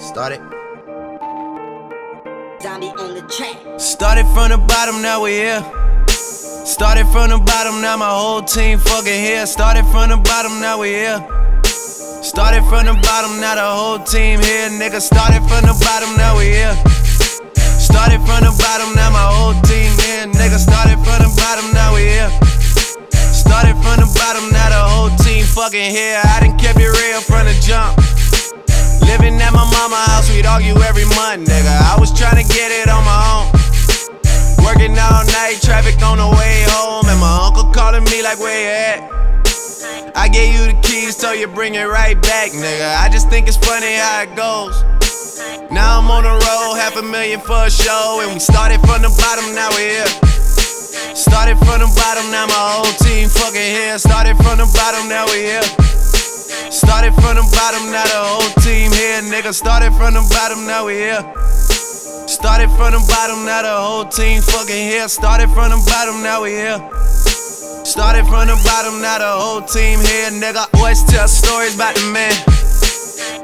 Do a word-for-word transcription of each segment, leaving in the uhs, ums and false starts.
Start it. Zombie on the track. Started from the bottom, now we're here. Started from the bottom, now my whole team fucking here. Started from the bottom, now we're here. Started from the bottom, now the whole team here, nigga. Started from the bottom, now we're here. Started from the bottom, now my whole team here, nigga. Started from the bottom, now we're here. Started from the bottom, now the whole team fucking here. I done kept it real from the jump. Living at my mama's house, we'd argue every month, nigga. I was tryna get it on my own. Working all night, traffic on the way home, and my uncle calling me like, where you at? I gave you the keys, so you bring it right back, nigga. I just think it's funny how it goes. Now I'm on the road, half a million for a show, and we started from the bottom, now we're here. Started from the bottom, now my whole team fucking here. Started from the bottom, now we're here. Started from the bottom, now the whole team here, nigga. Started from the bottom, now we here. Started from the bottom, now the whole team fucking here. Started from the bottom, now we here. Started from the bottom, now the whole team here, nigga. I always tell stories about the man.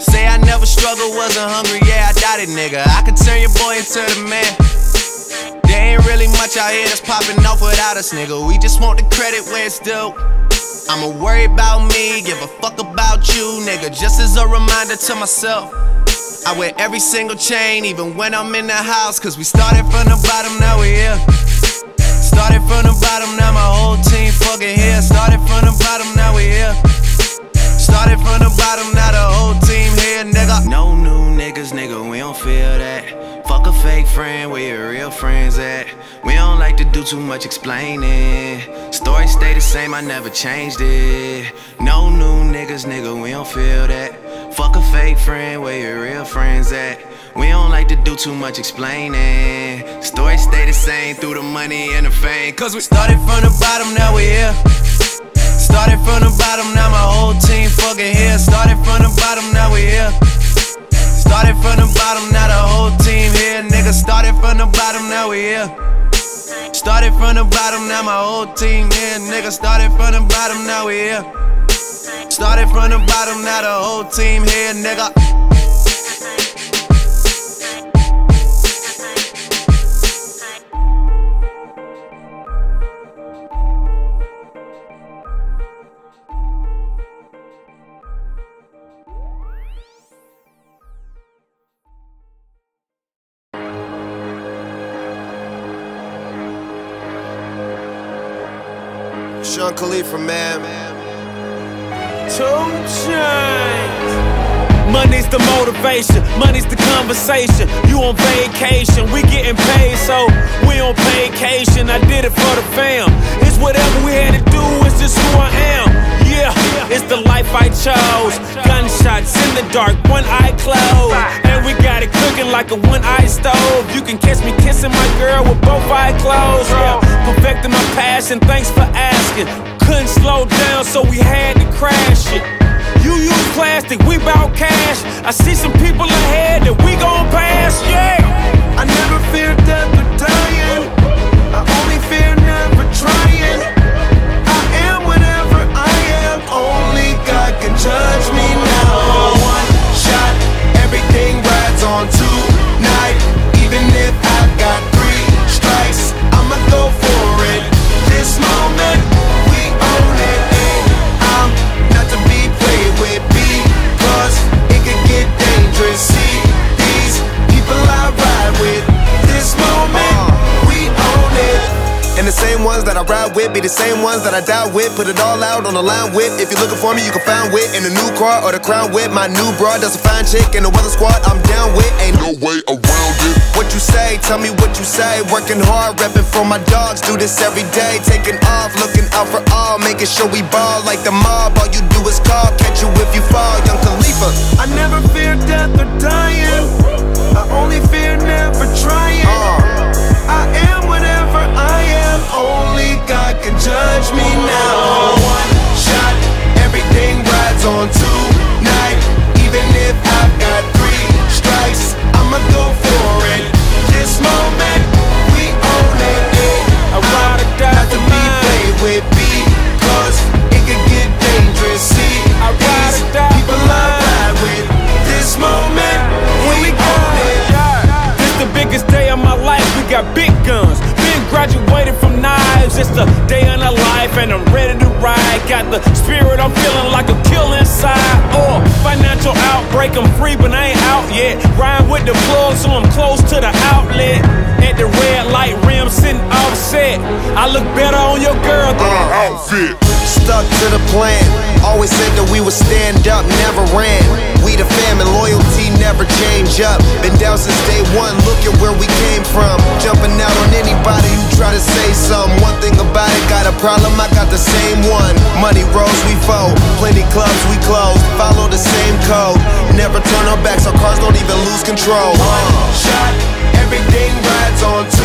Say I never struggled, wasn't hungry, yeah, I doubt it, nigga. I could turn your boy into the man. There ain't really much out here that's popping off without us, nigga. We just want the credit where it's due. I'ma worry about me, give a fuck about you, nigga. Just as a reminder to myself, I wear every single chain, even when I'm in the house. Cause we started from the bottom, now we're here. Started from the bottom, now my whole team fucking here. Started from the bottom, now we're here. Started from the bottom, now the whole team here, nigga. No new niggas, nigga, we don't feel that. Fuck a fake friend, where your real friends at? We don't like to do too much explaining. Story stay the same, I never changed it. No new niggas, nigga, we don't feel that. Fuck a fake friend, where your real friends at? We don't like to do too much explaining. Story stay the same through the money and the fame. Cause we started from the bottom, now we're here. Started from the bottom, now my whole team fucking here. Started from the bottom, now we're here. Started from the bottom, now the whole team here, nigga. Started from the bottom, now we're here. Started from the bottom, now my whole team here, nigga. Started from the bottom, now we here. Started from the bottom, now the whole team here, nigga. Sean Khalifa, man. Two Chainz. Money's the motivation, money's the conversation. You on vacation, we getting paid, so we on vacation. I did it for the fam. It's whatever we had to do, it's just who I am. Yeah, it's the life I chose. Gunshots in the dark, one eye closed. And we got it cooking like a one-eyed stove. You can catch me kissing my girl with both eyes closed. Yeah, perfecting my passion, thanks for asking. Couldn't slow down, so we had to crash it. You use plastic, we bout cash. I see some people ahead that we gon' pass, yeah. I never feared death or dying. I only fear never trying. I am whatever I am. Only God can judge me now. One shot, everything rides on tonight. Even if I've got three strikes, I'ma go for it. This moment, we own it. I'm not to be played with, because it could get dangerous. See these people I ride with. This moment, we own it. And the same ones that I ride with be the same ones that I die with. Put it all out on the line with. If you're looking for me, you can find wit in a new car or the crown with. My new broad does a fine chick in the weather squad. I'm down with. Ain't no way around it. What you say? Tell me what you say. Working hard, repping for my dogs. Do this every day. Taking off, looking out for all. Making sure we ball like the mob. All you do is call. Catch you if you fall. Young Khalifa. I never fear death or dying. I only fear never trying. Uh. I am whatever I am. Only God can judge me now. One shot, everything rides on tonight. Even if I've got three strikes, I'ma go for it. This moment, we own it. I ride or die to be played with, because it could get dangerous. See, I ride or die. People I ride with. This got the spirit, I'm feeling like a kill inside. Or financial outbreak, I'm free but I ain't out yet. Ride with the plug so I'm close to the outlet. At the red light rim sitting offset, I look better on your girl than her outfit. Stuck to the plan, always said that we would stand up, never ran. We the fam and loyalty never change up. Been down since day one, look at where we came from. Jumping out on anybody who try to say something. One thing about it, got a problem, I got the same one. Money rolls, we fold, plenty clubs we close. Follow the same code, never turn our backs, our cars don't even lose control. One shot, everything rides on top.